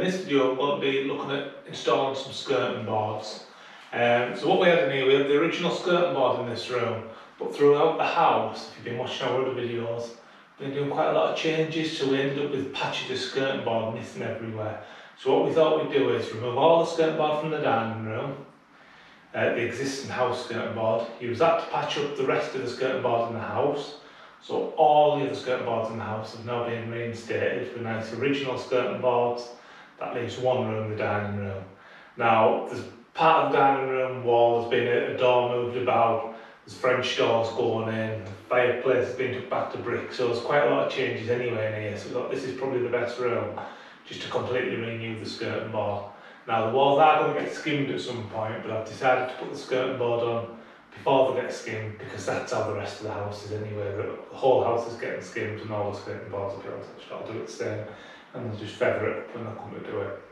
in this video we'll be looking at installing some skirting boards. So what we had in here, we had the original skirting board in this room, but throughout the house, if you've been watching our other videos, we've been doing quite a lot of changes, so we ended up with patches of skirting board missing everywhere. So what we thought we'd do is remove all the skirting board from the dining room, the existing house skirting board, use that to patch up the rest of the skirting board in the house. So all the other skirting boards in the house have now been reinstated with nice original skirting boards. That leaves one room, the dining room. Now, there's part of the dining room wall has been a door moved about, there's French doors going in, the fireplace has been took back to brick, so there's quite a lot of changes anyway in here. So we thought this is probably the best room, just to completely renew the skirting board. Now, the walls are going to get skimmed at some point, but I've decided to put the skirting board on before they get skimmed, because that's how the rest of the house is anyway. The whole house is getting skimmed and all the skirting boards are going to I'll do it the same, and they'll just feather it up when I come to do it.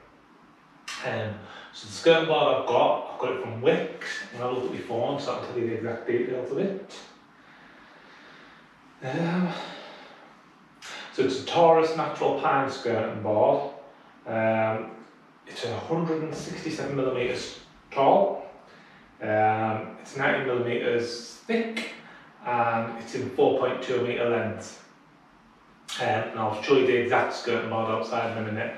So the skirting board I've got it from Wickes, and I'll look at my phone so I can tell you the exact details of it. So it's a Torus Natural Pine Skirting Board. It's 167mm tall. It's 90mm thick and it's in 4.2m length. And I'll show you the exact skirting board outside in a minute.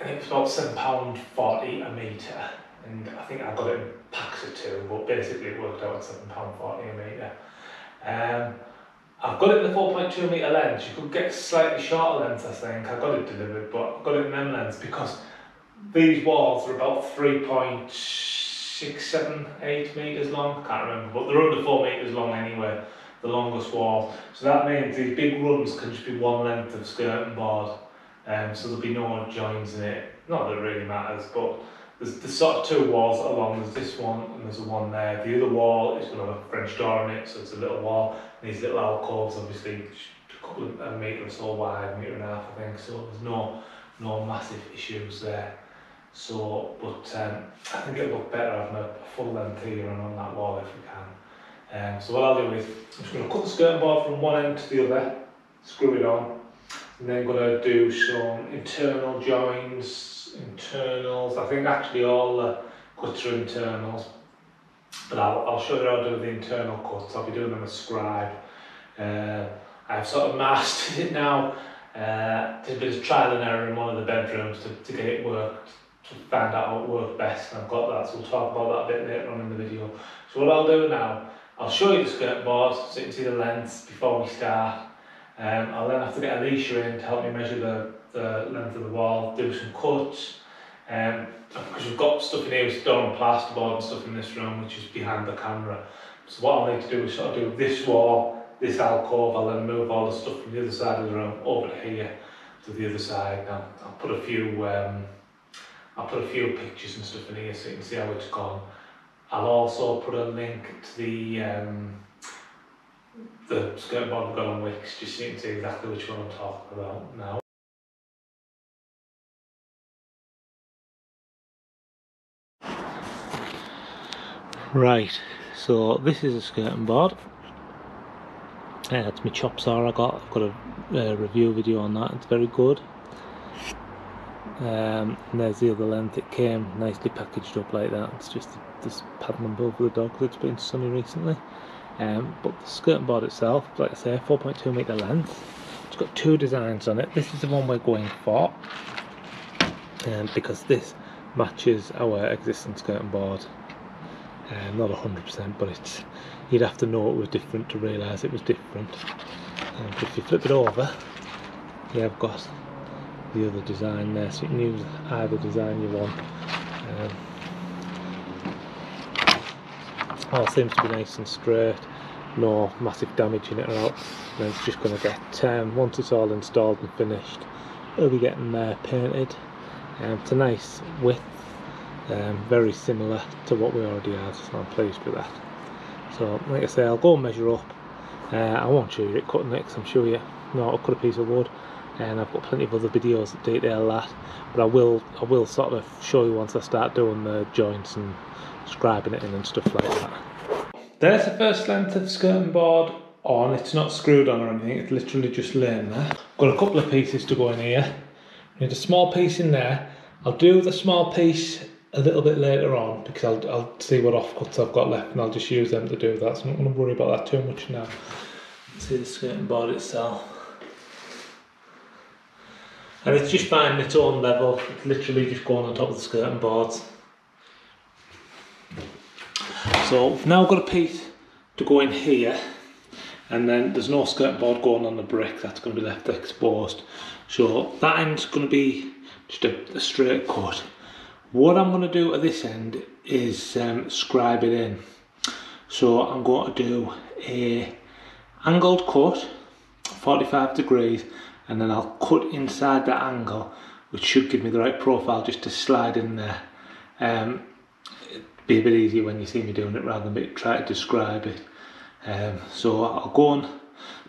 And it's about £7.40 a metre, and I think I got it in packs of two, but basically it worked out at £7.40 a metre. I've got it in the 4.2m length. You could get slightly shorter lengths, I think. I got it delivered, but I got it in them lengths because these walls are about 3.678 metres long, I can't remember, but they're under 4 metres long anyway, the longest wall. So that means these big runs can just be one length of skirting board, so there'll be no joins in it. Not that it really matters, but there's sort of two walls along. There's this one and there's the one there. The other wall is going to have a French door in it, so it's a little wall. And these little alcoves, obviously, a couple of a metre or so wide, a metre and a half, I think, so there's no massive issues there. So, but I think it'll look better having a full length here and on that wall if we can. So what I'll do is, I'm just going to cut the skirting board from one end to the other, screw it on, and then going to do some internal joins, internals. I think actually all the cuts are internals, but I'll show you how to do the internal cuts. I'll be doing them as scribe. I've sort of mastered it now. Did a bit of trial and error in one of the bedrooms to get it worked, to find out what worked best, and I've got that, so we'll talk about that a bit later on in the video. So what I'll do now, I'll show you the skirting board so you can see the lengths before we start. I'll then have to get Alicia in to help me measure the length of the wall, do some cuts, because we've got stuff in here with stone plasterboard and stuff in this room which is behind the camera. So what I'll need to do is sort of do this wall, this alcove, I'll then move all the stuff from the other side of the room over here to the other side. Now I'll put a few pictures and stuff in here so you can see how it's gone. I'll also put a link to the skirting board we've got on Wickes, just so you can see exactly which one I'm talking about now. Right, so this is a skirting board. That's my chop saw I've got a review video on that, it's very good. And there's the other length, it came nicely packaged up like that. It's just this paddling board for the dog because it's been sunny recently. But the skirting board itself, like I say, 4.2 metre length. It's got two designs on it. This is the one we're going for, because this matches our existing skirting board. Not 100%, but it's, you'd have to know it was different to realise it was different. But if you flip it over, yeah, I've got the other design there, so you can use either design you want. All seems to be nice and straight, no massive damage in it at all. And it's just going to get, once it's all installed and finished, it'll be getting painted. It's a nice width. Very similar to what we already had, so I'm pleased with that. So like I say, I'll go and measure up. I won't show you it cutting it because I'm sure you know I'll cut a piece of wood, and I've got plenty of other videos that detail that, but I will sort of show you once I start doing the joints and scribing it in and stuff like that. There's the first length of skirting board on. It's not screwed on or anything, it's literally just laying there. Got a couple of pieces to go in here. need a small piece in there. I'll do the small piece a little bit later on because I'll see what offcuts I've got left and I'll just use them to do that, so I'm not going to worry about that too much now. Let's see the skirting board itself. And it's just finding its own level, it's literally just going on top of the skirting boards. So we've now got a piece to go in here, and then there's no skirting board going on the brick, that's going to be left exposed. So that end's going to be just a straight cut. What I'm going to do at this end is scribe it in. So I'm going to do a angled cut, 45 degrees, and then I'll cut inside that angle, which should give me the right profile just to slide in there. It'd be a bit easier when you see me doing it rather than try to describe it. So I'll go on,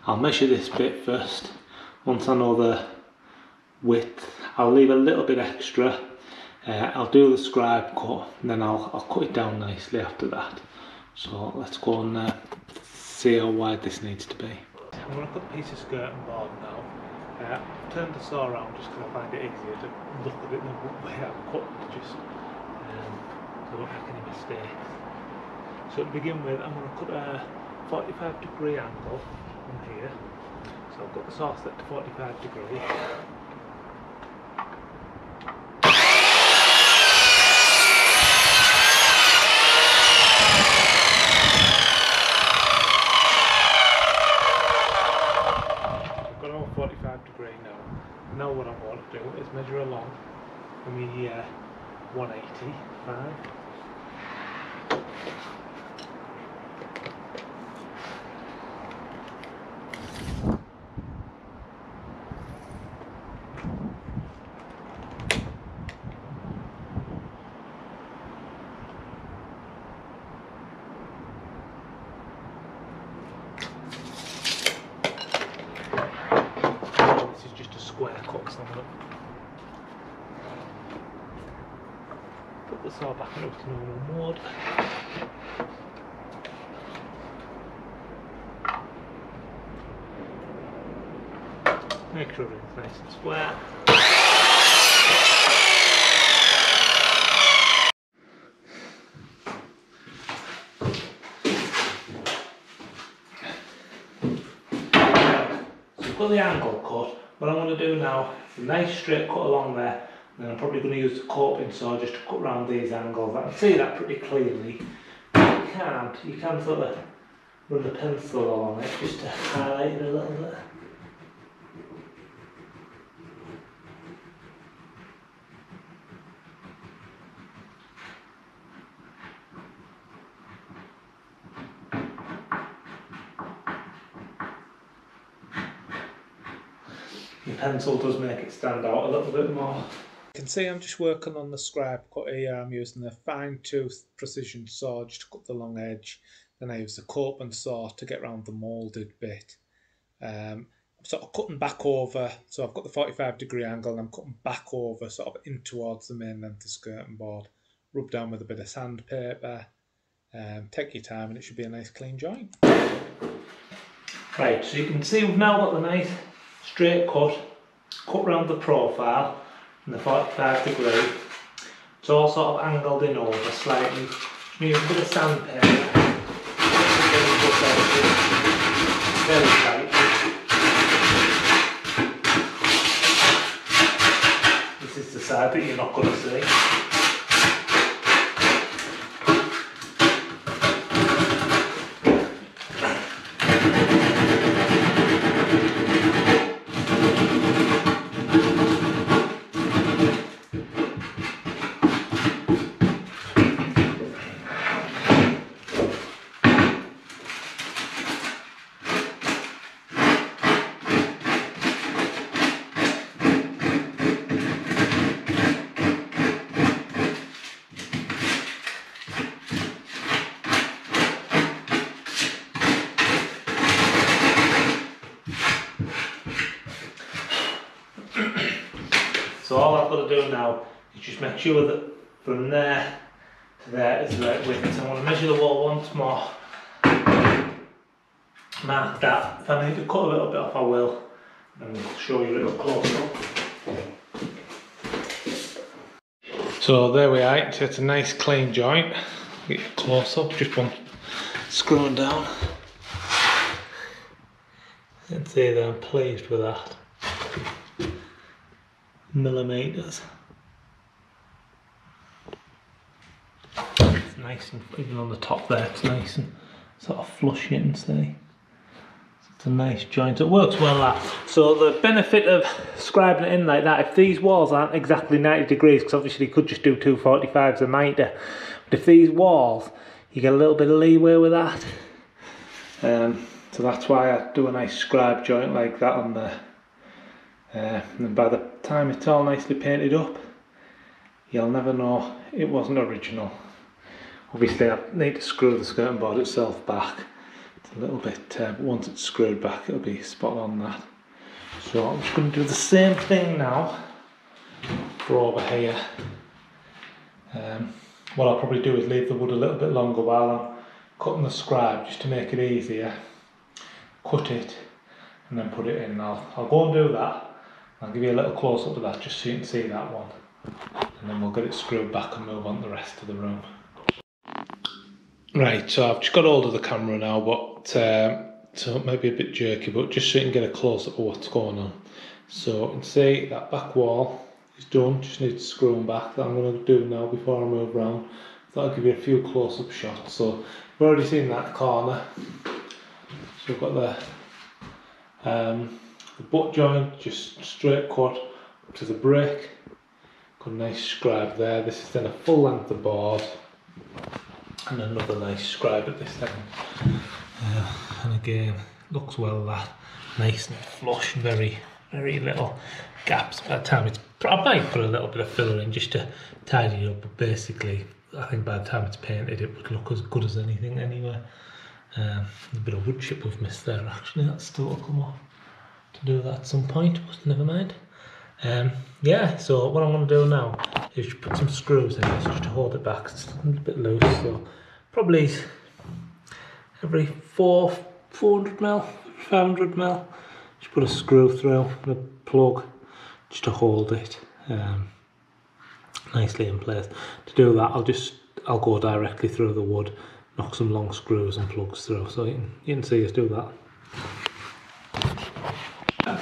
I'll measure this bit first. Once I know the width, I'll leave a little bit extra. I'll do the scribe cut and then I'll cut it down nicely after that. So let's go and see how wide this needs to be. I'm going to cut a piece of skirting board now. I've turned the saw around just because I find it easier to look at it than the way I've cut it, just so I don't make any mistakes. So to begin with, I'm going to cut a 45 degree angle from here. So I've got the saw set to 45 degrees. Now what I want to do is measure along from the 185. Put the saw back into normal mode. Make sure it's nice and square. So we've got the angle cut. What I'm going to do now is a nice straight cut along there. And I'm probably going to use the coping saw just to cut round these angles. I can see that pretty clearly. You can sort of run the pencil along it just to highlight it a little bit. The pencil does make it stand out a little bit more. You can see I'm just working on the scribe cut here. I'm using a fine-tooth precision saw just to cut the long edge. Then I use the coping saw to get round the moulded bit. I'm sort of cutting back over, so I've got the 45 degree angle and I'm cutting back over sort of in towards the main length of skirting board. Rub down with a bit of sandpaper. Take your time and it should be a nice clean joint. Right, so you can see we've now got the nice straight cut round the profile. The 45 degree. It's all sort of angled in over slightly. Use a bit of sandpaper. Very tight. This is the side that you're not going to see. So all I've got to do now is just make sure that from there to there is the right width. So I'm going to measure the wall once more, mark that. If I need to cut a little bit off I will, and I'll show you a little close up. So there we are, it's a nice clean joint. Get a close up, just one screwing down. I'd say that I'm pleased with that. Millimeters. It's nice, and even on the top there, it's nice and sort of flush, you can see. It's a nice joint, it works well that. So the benefit of scribing it in like that, if these walls aren't exactly 90 degrees, because obviously you could just do 245s and 90, but if these walls, you get a little bit of leeway with that. So that's why I do a nice scribe joint like that on there. And by the time it's all nicely painted up, you'll never know it wasn't original. Obviously I need to screw the skirting board itself back. It's a little bit, once it's screwed back it'll be spot on that. So I'm just going to do the same thing now for over here. What I'll probably do is leave the wood a little bit longer while I'm cutting the scribe, just to make it easier. Cut it and then put it in, and I'll go and do that. I'll give you a little close up to that just so you can see that one, and then we'll get it screwed back and move on to the rest of the room. Right, so I've just got hold of the camera now, but so it might be a bit jerky, but just so you can get a close up of what's going on. So you can see that back wall is done, just need to screw them back. That I'm going to do now before I move around. That'll give you a few close up shots. So we've already seen that corner. So we've got the butt joint, just straight cut up to the brick. Got a nice scribe there. This is then a full length of board, and another nice scribe at this end. And again, looks well that, nice and flush, very little gaps. By the time it's, I might put a little bit of filler in just to tidy it up, but basically I think by the time it's painted it would look as good as anything anyway. A bit of wood chip we've missed there actually, that's still to come off. To do that at some point, but never mind. Yeah, so what I'm going to do now is put some screws in this just to hold it back. It's a bit loose, so probably every 400mm, 500mm, just put a screw through and a plug just to hold it nicely in place. To do that, I'll go directly through the wood, knock some long screws and plugs through, so you can see us do that.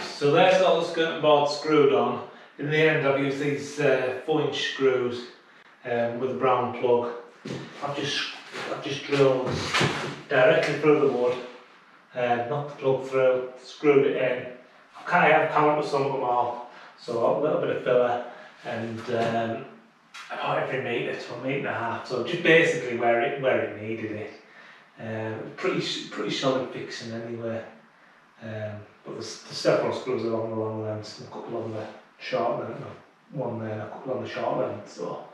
So there's all the skirting board screwed on. In the end I've used these 4-inch screws with a brown plug. I've just drilled directly through the wood, knocked the plug through, screwed it in. I can't have count with some of them all, so a little bit of filler, and about every metre to a metre and a half, so just basically where it needed it. Pretty solid fixing anyway. But there's several screws along the long lengths, and a couple on the short length, one there and a couple on the short length, so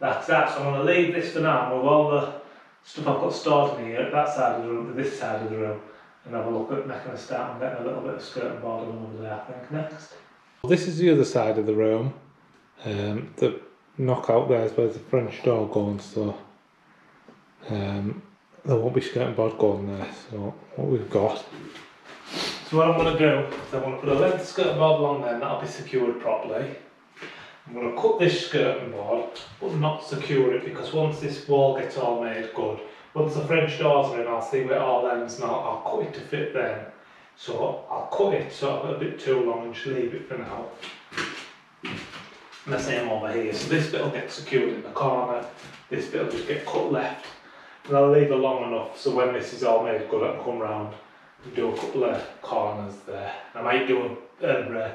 that's that. So I'm going to leave this for now and move all the stuff I've got stored in here, that side of the room to this side of the room, and have a look at making a start and getting a little bit of skirting board over there, I think, next. Well, this is the other side of the room. The knockout there is where the French door going, so there won't be skirting board going there, so what we've got. So what I'm going to do is I'm going to put a length of skirting board along there, and that'll be secured properly. I'm going to cut this skirting board, but not secure it, because once this wall gets all made good, once the French doors are in, I'll see where it all ends now. I'll cut it to fit then. So I'll cut it sort of a bit too long and just leave it for now. And the same over here. So this bit will get secured in the corner, this bit will just get cut left. And I'll leave it long enough so when this is all made good, I can come round and do a couple of corners there. I might do a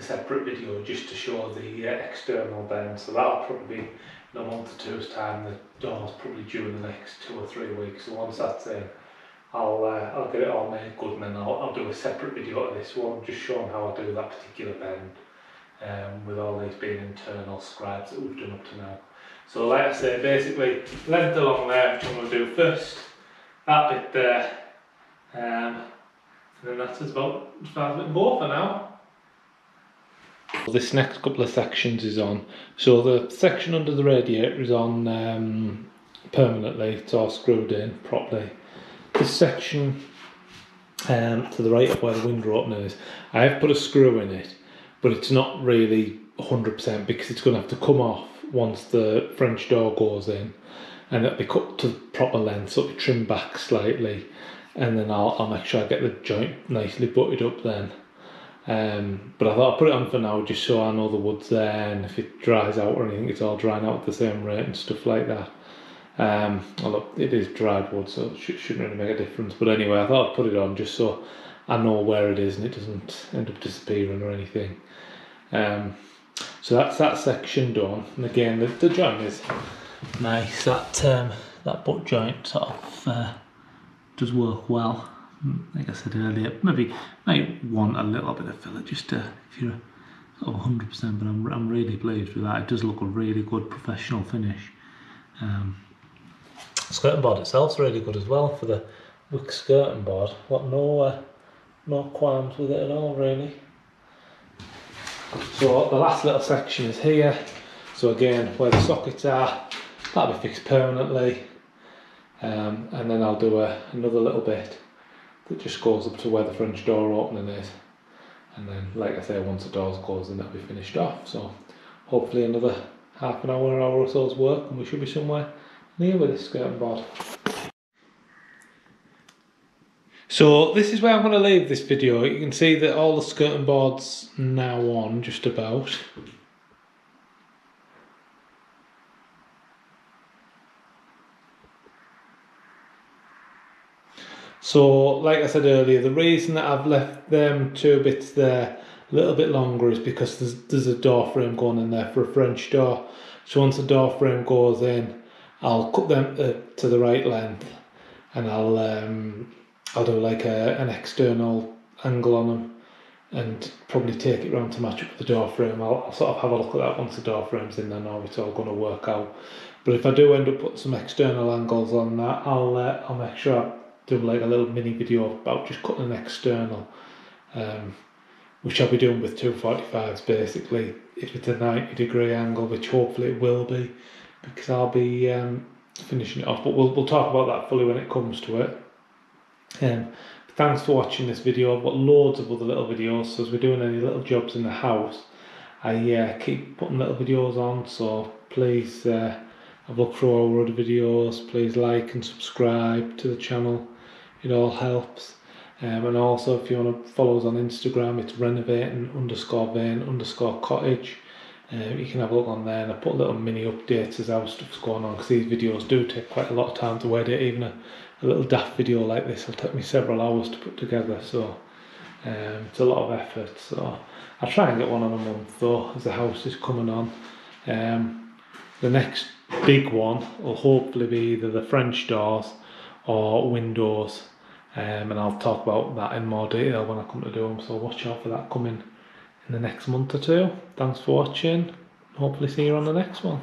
separate video just to show the external bend, so that'll probably be in a month or two's time. The door's probably due in the next 2 or 3 weeks, so once that's in, I'll get it all made good, and then I'll do a separate video of this one, just showing how I do that particular bend, with all these being internal scribes that we've done up to now. So like I say, basically length along there, which I'm going to do first, that bit there, and then that's about as far as we can go for now. This next couple of sections is on. So the section under the radiator is on permanently, it's all screwed in properly. This section to the right of where the window opener is, I have put a screw in it, but it's not really 100% because it's going to have to come off once the French door goes in, and it'll be cut to the proper length, so it'll be trimmed back slightly, and then I'll make sure I get the joint nicely butted up then. But I thought I'd put it on for now just so I know the wood's there, and if it dries out or anything, it's all drying out at the same rate and stuff like that. Oh look, it is dried wood, so it shouldn't really make a difference. But anyway, I thought I'd put it on just so I know where it is and it doesn't end up disappearing or anything. So that's that section done, and again the joint is nice. That butt joint sort of does work well. Like I said earlier, maybe might want a little bit of filler just to, if you're 100%, but I'm really pleased with that. It does look a really good professional finish. Skirting board itself's really good as well for the Wickes skirting board. I've got no qualms with it at all really. So the last little section is here. So again, where the sockets are, that'll be fixed permanently. And then I'll do another little bit that just goes up to where the French door opening is. And then, like I say, once the door's closed, then that'll be finished off. So hopefully another half an hour, or so's work, and we should be somewhere near with this skirting board. So this is where I'm going to leave this video. You can see that all the skirting boards now on, just about. So like I said earlier, the reason that I've left them two bits there a little bit longer is because there's a door frame going in there for a French door. So once the door frame goes in, I'll cut them to the right length, and I'll do like an external angle on them and probably take it round to match up with the door frame. I'll sort of have a look at that once the door frame's in, then I know it's all going to work out. But if I do end up putting some external angles on that, I'll make sure I do like a little mini video about just cutting an external, which I'll be doing with 245s basically, if it's a 90-degree angle, which hopefully it will be, because I'll be finishing it off. But we'll talk about that fully when it comes to it. Thanks for watching this video. I've got loads of other little videos, so as we're doing any little jobs in the house, I keep putting little videos on, so please have a look through our other videos. Please like and subscribe to the channel, it all helps. And also if you want to follow us on Instagram, it's renovating_vein_cottage. You can have a look on there, and I put little mini updates as how stuff's going on, because these videos do take quite a lot of time to edit. Even a little daft video like this will take me several hours to put together, so it's a lot of effort. So I'll try and get one on a month though, as the house is coming on. The next big one will hopefully be either the French doors or windows, and I'll talk about that in more detail when I come to do them, so watch out for that coming in the next month or two. Thanks for watching. Hopefully see you on the next one.